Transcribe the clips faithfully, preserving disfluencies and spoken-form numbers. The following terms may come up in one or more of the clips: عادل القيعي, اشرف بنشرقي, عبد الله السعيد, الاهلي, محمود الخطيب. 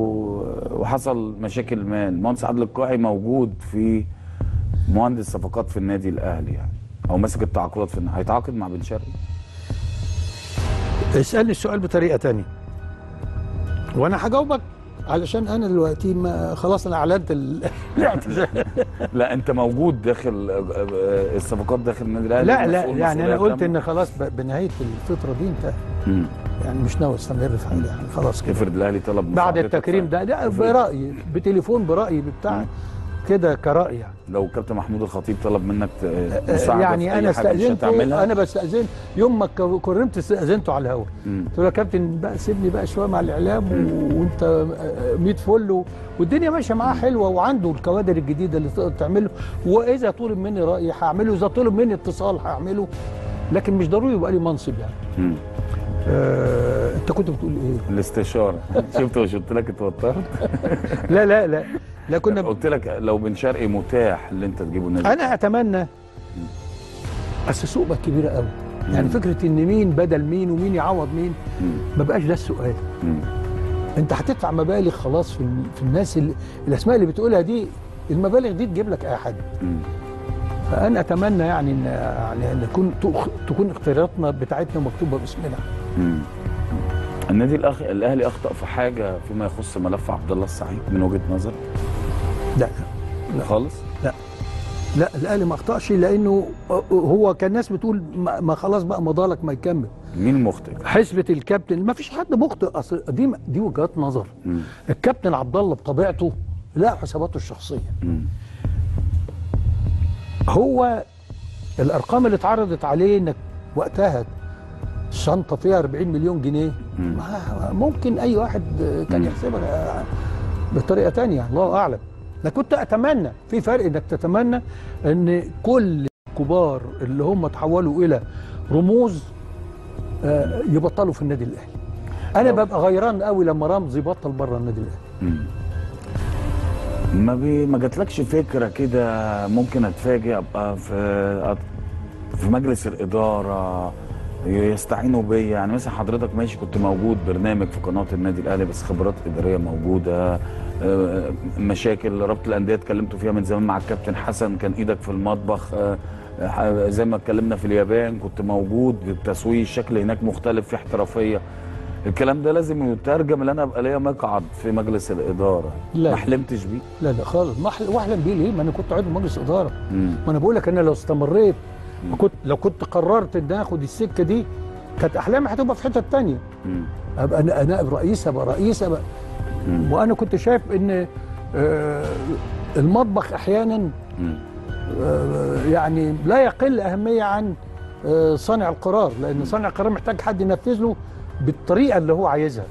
وحصل مشاكل مال. المهندس عادل القيعي موجود في مهندس صفقات في النادي الاهلي يعني، او ماسك التعاقدات في النادي. هيتعاقد مع بن شرقي. اسالني السؤال بطريقه ثانيه وانا هجاوبك، علشان انا دلوقتي ما خلاص انا اعلنت ال... لا انت موجود داخل الصفقات داخل النادي الاهلي. لا لا يعني انا قلت ان خلاص بنهايه الفتره دي انت م. يعني مش ناوي استمر في حاجه يعني، خلاص كده. افرض الاهلي طلب بعد التكريم ده، ده برايي بتليفون، برايي بتاع كده كراي يعني. لو كابتن محمود الخطيب طلب منك مساعده يعني، انا استاذنته، انا بستاذن يوم ما كرمت استاذنته على الهواء، قلت له يا كابتن بقى سيبني بقى شويه مع الاعلام وانت مية فل، والدنيا ماشيه معاه حلوه، وعنده الكوادر الجديده اللي تقدر تعمله، واذا طلب مني راي هعمله، اذا طلب مني اتصال هعمله، لكن مش ضروري يبقى لي منصب يعني. م. آه، انت كنت بتقول ايه؟ الاستشاره. شفت وشفت لك اتوترت؟ لا لا لا لا كنا قلت لك لو بن شرقي متاح اللي انت تجيبه لنا. انا اتمنى بس السوق بقى كبيره قوي يعني، فكره ان مين بدل مين ومين يعوض مين ما بقاش ده السؤال. انت هتدفع مبالغ خلاص في في الناس اللي الاسماء اللي بتقولها دي، المبالغ دي تجيب لك اي حد. فانا اتمنى يعني ان يعني ان تكون تكون اختياراتنا بتاعتنا مكتوبه باسمنا. امم النادي الاهلي اخطا في حاجه فيما يخص ملف عبد الله السعيد من وجهه نظرك؟ لا لا خالص؟ لا لا الاهلي ما اخطاش، لانه هو كان الناس بتقول ما خلاص بقى مضالك ما يكمل. مين مخطئ؟ حسبه الكابتن، ما فيش حد مخطئ، اصل دي دي وجهات نظر. مم. الكابتن عبد الله بطبيعته لا حساباته الشخصيه. مم. هو الارقام اللي اتعرضت عليه انك وقتها شنطه فيها أربعين مليون جنيه، ممكن اي واحد كان يحسبها بطريقه ثانيه، الله اعلم. انا كنت اتمنى، في فرق انك تتمنى ان كل الكبار اللي هم تحولوا الى رموز يبطلوا في النادي الاهلي. انا ببقى غيران قوي لما رمزي بطل بره النادي الاهلي. ما بي ما جاتلكش فكره كده ممكن اتفاجئ ابقى في في مجلس الاداره يستعينوا بيا يعني؟ مثلا حضرتك ماشي كنت موجود برنامج في قناه النادي الاهلي، بس خبرات اداريه موجوده، مشاكل رابطه الانديه اتكلمتوا فيها من زمان مع الكابتن حسن، كان ايدك في المطبخ زي ما اتكلمنا في اليابان، كنت موجود بالتسويق، الشكل هناك مختلف، في احترافيه. الكلام ده لازم يترجم ان انا ابقى ليا مقعد في مجلس الاداره. لا ما حلمتش بيه؟ لا لا خالص، ما احلم بيه ليه؟ ما انا كنت عضو مجلس اداره. مم. ما انا بقول لك انا لو استمريت كنت، لو كنت قررت ان اخد السكه دي كانت احلامي هتبقى في حته ثانيه. ابقى نائب رئيس، ابقى رئيس، ابقى وانا كنت شايف ان المطبخ احيانا يعني لا يقل اهميه عن صانع القرار، لان صانع القرار محتاج حد ينفذ له بالطريقه اللي هو عايزها.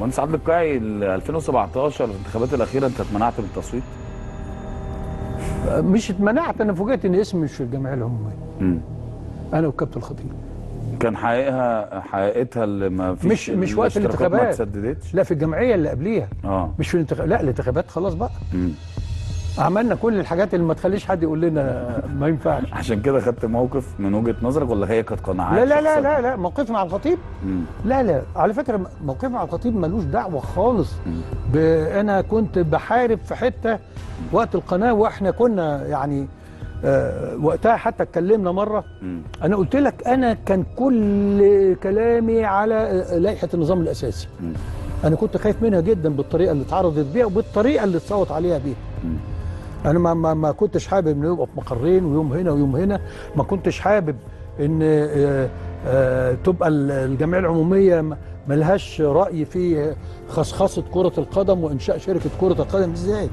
مهندس عادل القيعي ألفين وسبعتاشر الانتخابات الاخيره انت اتمنعت من التصويت؟ مش اتمنعت، انا فوجئت ان اسمي مش في الجمعيه العموميه. انا والكابتن الخطيب. كان حقيقها حقيقتها اللي ما فيش، مش مش وقت الانتخابات ما اتسددتش؟ لا في الجمعيه اللي قبليها. اه مش في الانتخابات، لا الانتخابات خلاص بقى. مم. عملنا كل الحاجات اللي ما تخليش حد يقول لنا ما ينفعش. عشان كده خدت موقف من وجهه نظرك ولا هي كانت قناعات؟ لا لا لا لا لا موقفي مع الخطيب، مم. لا لا على فكره موقفي مع الخطيب ملوش دعوه خالص. ب... انا كنت بحارب في حته وقت القناه، واحنا كنا يعني آه وقتها حتى اتكلمنا مره. مم. انا قلت لك انا كان كل كلامي على لائحه النظام الاساسي. مم. انا كنت خايف منها جدا بالطريقه اللي اتعرضت بيها وبالطريقه اللي اتصوت عليها بيها. مم. انا ما ما ما كنتش حابب ان يبقى في مقرين ويوم هنا ويوم هنا، ما كنتش حابب ان آآ آآ تبقى الجمعيه العموميه ملهاش راي في خصخصه كره القدم وانشاء شركه كره القدم ازاي.